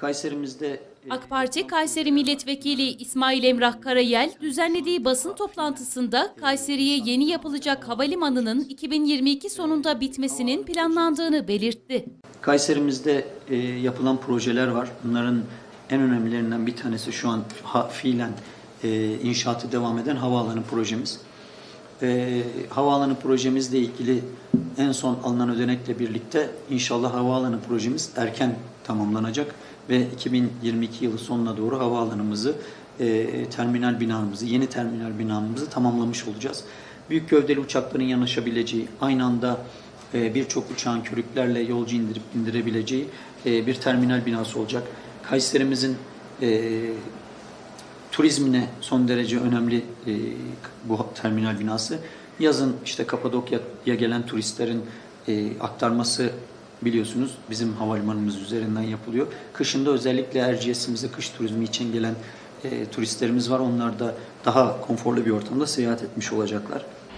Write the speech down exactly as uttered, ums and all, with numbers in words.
Kayserimizde... AK Parti Kayseri Milletvekili İsmail Emrah Karayel düzenlediği basın toplantısında Kayseri'ye yeni yapılacak havalimanının iki bin yirmi iki sonunda bitmesinin planlandığını belirtti. Kayserimizde e, yapılan projeler var. Bunların en önemlilerinden bir tanesi şu an ha, fiilen e, inşaatı devam eden havaalanı projemiz. E, havaalanı projemizle ilgili en son alınan ödenekle birlikte inşallah havaalanı projemiz erken tamamlanacak ve iki bin yirmi iki yılı sonuna doğru havaalanımızı, e, terminal binamızı, yeni terminal binamızı tamamlamış olacağız. Büyük gövdeli uçakların yanaşabileceği, aynı anda e, birçok uçağın körüklerle yolcu indirip indirebileceği e, bir terminal binası olacak. Kayserimizin e, turizmine son derece önemli e, bu terminal binası. Yazın işte Kapadokya'ya gelen turistlerin e, aktarması biliyorsunuz bizim havalimanımız üzerinden yapılıyor. Kışında özellikle Erciyes'imize kış turizmi için gelen e, turistlerimiz var. Onlar da daha konforlu bir ortamda seyahat etmiş olacaklar.